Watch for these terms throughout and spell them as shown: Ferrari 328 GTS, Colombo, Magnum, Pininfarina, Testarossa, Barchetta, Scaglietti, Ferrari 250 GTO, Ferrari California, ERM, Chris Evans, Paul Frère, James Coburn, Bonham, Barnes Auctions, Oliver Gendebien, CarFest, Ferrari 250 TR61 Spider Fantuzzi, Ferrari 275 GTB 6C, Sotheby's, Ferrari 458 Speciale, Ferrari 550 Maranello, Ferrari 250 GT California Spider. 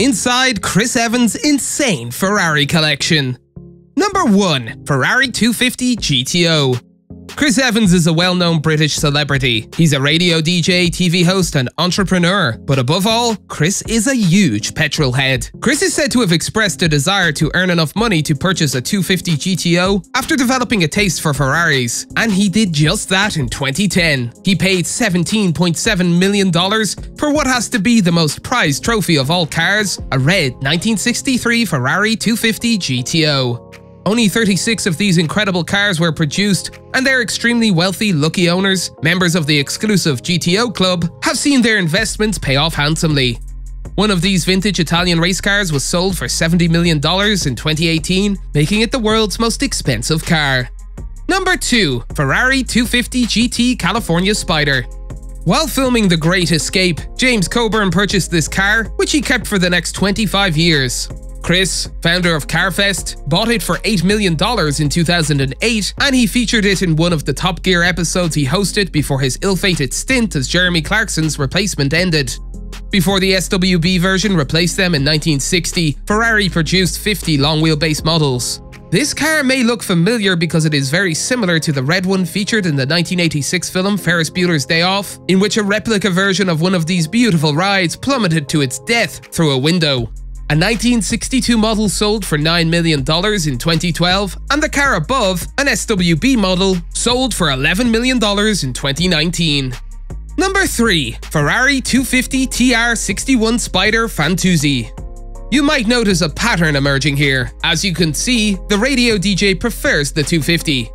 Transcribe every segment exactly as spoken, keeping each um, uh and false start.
Inside Chris Evans' insane Ferrari collection. Number one. Ferrari two fifty G T O. Chris Evans is a well-known British celebrity. He's a radio D J, T V host, and entrepreneur. But above all, Chris is a huge petrol head. Chris is said to have expressed a desire to earn enough money to purchase a two fifty G T O after developing a taste for Ferraris. And he did just that in twenty ten. He paid seventeen point seven million dollars for what has to be the most prized trophy of all cars, a red nineteen sixty-three Ferrari two fifty G T O. Only thirty-six of these incredible cars were produced, and their extremely wealthy, lucky owners, members of the exclusive G T O club, have seen their investments pay off handsomely. One of these vintage Italian race cars was sold for seventy million dollars in twenty eighteen, making it the world's most expensive car. Number two. Ferrari two fifty G T California Spider. While filming The Great Escape, James Coburn purchased this car, which he kept for the next twenty-five years. Chris, founder of CarFest, bought it for eight million dollars in two thousand eight, and he featured it in one of the Top Gear episodes he hosted before his ill-fated stint as Jeremy Clarkson's replacement ended. Before the S W B version replaced them in nineteen sixty, Ferrari produced fifty long-wheelbase models. This car may look familiar because it is very similar to the red one featured in the nineteen eighty-six film Ferris Bueller's Day Off, in which a replica version of one of these beautiful rides plummeted to its death through a window. A nineteen sixty-two model sold for nine million dollars in twenty twelve, and the car above, an S W B model, sold for eleven million dollars in twenty nineteen. Number three. Ferrari two fifty T R sixty-one Spider Fantuzzi. You might notice a pattern emerging here. As you can see, the radio D J prefers the two fifty.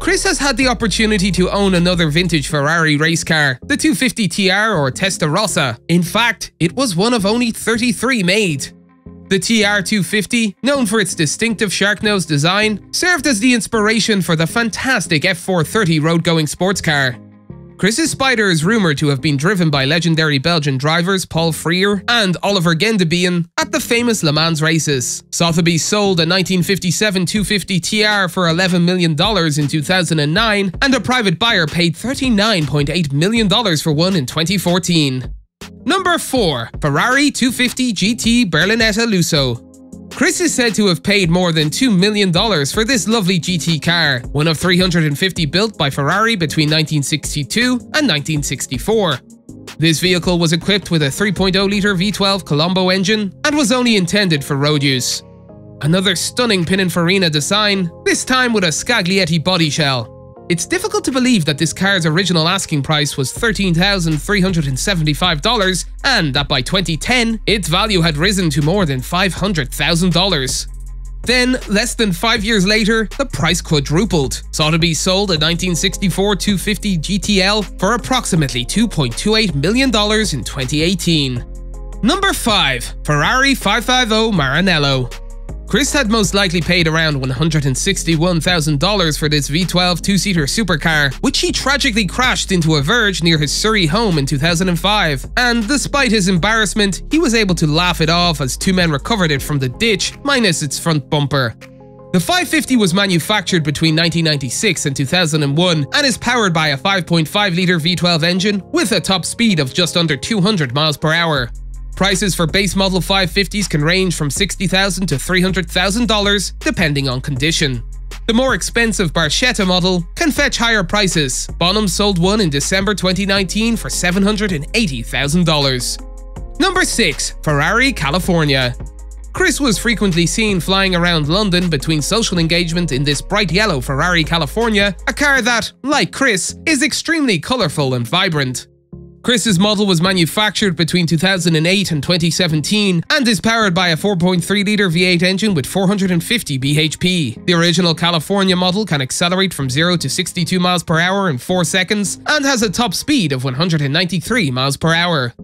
Chris has had the opportunity to own another vintage Ferrari race car, the two fifty T R or Testarossa. In fact, it was one of only thirty-three made. The T R two fifty, known for its distinctive shark nose design, served as the inspiration for the fantastic F four thirty road-going sports car. Chris's Spider is rumoured to have been driven by legendary Belgian drivers Paul Frère and Oliver Gendebien at the famous Le Mans races. Sotheby's sold a nineteen fifty-seven two fifty T R for eleven million dollars in two thousand nine, and a private buyer paid thirty-nine point eight million dollars for one in twenty fourteen. Number four. Ferrari two fifty G T Berlinetta Lusso. Chris is said to have paid more than two million dollars for this lovely G T car, one of three hundred fifty built by Ferrari between nineteen sixty-two and nineteen sixty-four. This vehicle was equipped with a three point oh litre V twelve Colombo engine and was only intended for road use. Another stunning Pininfarina design, this time with a Scaglietti body shell. It's difficult to believe that this car's original asking price was thirteen thousand three hundred seventy-five dollars, and that by twenty ten, its value had risen to more than five hundred thousand dollars. Then, less than five years later, the price quadrupled. Sotheby's sold a nineteen sixty-four two fifty G T L for approximately two point two eight million dollars in twenty eighteen. Number five. Ferrari five fifty Maranello. Chris had most likely paid around one hundred sixty-one thousand dollars for this V twelve two-seater supercar, which he tragically crashed into a verge near his Surrey home in two thousand five, and despite his embarrassment, he was able to laugh it off as two men recovered it from the ditch, minus its front bumper. The five fifty was manufactured between nineteen ninety-six and two thousand one, and is powered by a five point five litre V twelve engine with a top speed of just under two hundred miles per hour. Prices for base model five fifties can range from sixty thousand dollars to three hundred thousand dollars, depending on condition. The more expensive Barchetta model can fetch higher prices. Bonham sold one in December twenty nineteen for seven hundred eighty thousand dollars. Number six. Ferrari California. Chris was frequently seen flying around London between social engagement in this bright yellow Ferrari California, a car that, like Chris, is extremely colourful and vibrant. Chris's model was manufactured between two thousand eight and twenty seventeen, and is powered by a four point three litre V eight engine with four hundred fifty b h p. The original California model can accelerate from zero to sixty-two miles per hour in four seconds, and has a top speed of one hundred ninety-three miles per hour.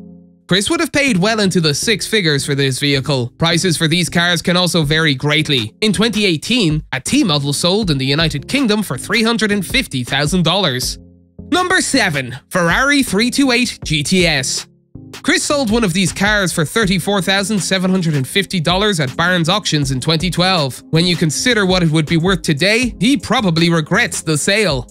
Chris would have paid well into the six figures for this vehicle. Prices for these cars can also vary greatly. In twenty eighteen, a T model sold in the United Kingdom for three hundred fifty thousand dollars. Number seven. Ferrari three twenty-eight G T S. Chris sold one of these cars for thirty-four thousand seven hundred fifty dollars at Barnes Auctions in twenty twelve. When you consider what it would be worth today, he probably regrets the sale.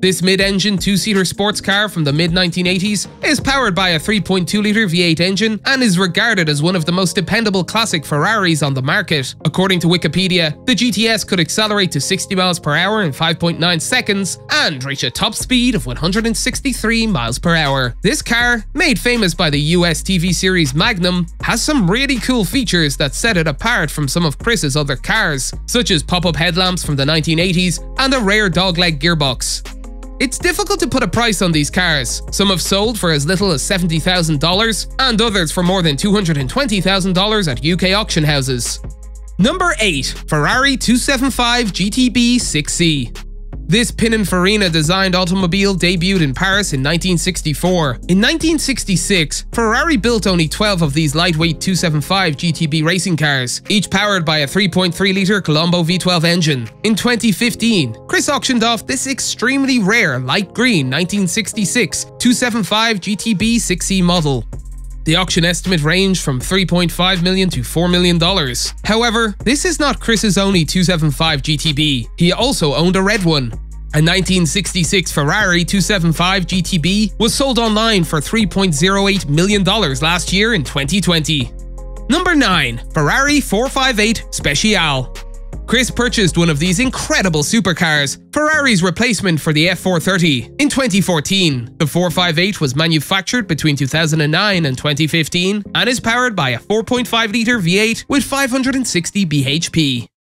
This mid-engine two-seater sports car from the mid nineteen eighties is powered by a three point two litre V eight engine and is regarded as one of the most dependable classic Ferraris on the market. According to Wikipedia, the G T S could accelerate to sixty miles per hour in five point nine seconds and reach a top speed of one hundred sixty-three miles per hour. This car, made famous by the U S T V series Magnum, has some really cool features that set it apart from some of Chris's other cars, such as pop-up headlamps from the nineteen eighties and a rare dogleg gearbox. It's difficult to put a price on these cars. Some have sold for as little as seventy thousand dollars and others for more than two hundred twenty thousand dollars at U K auction houses. Number eight. Ferrari two seventy-five G T B six C. This Pininfarina-designed automobile debuted in Paris in nineteen sixty-four. In nineteen sixty-six, Ferrari built only twelve of these lightweight two seventy-five G T B racing cars, each powered by a three point three litre Colombo V twelve engine. In twenty fifteen, Chris auctioned off this extremely rare light green nineteen sixty-six two seventy-five G T B six C model. The auction estimate ranged from three point five million dollars to four million dollars. However, this is not Chris's only two seventy-five G T B. He also owned a red one. A nineteen sixty-six Ferrari two seventy-five G T B was sold online for three point zero eight million dollars last year in twenty twenty. Number nine. Ferrari four fifty-eight Speciale. Chris purchased one of these incredible supercars, Ferrari's replacement for the F four thirty, in twenty fourteen. The four fifty-eight was manufactured between two thousand nine and twenty fifteen and is powered by a four point five litre V eight with five hundred sixty b h p.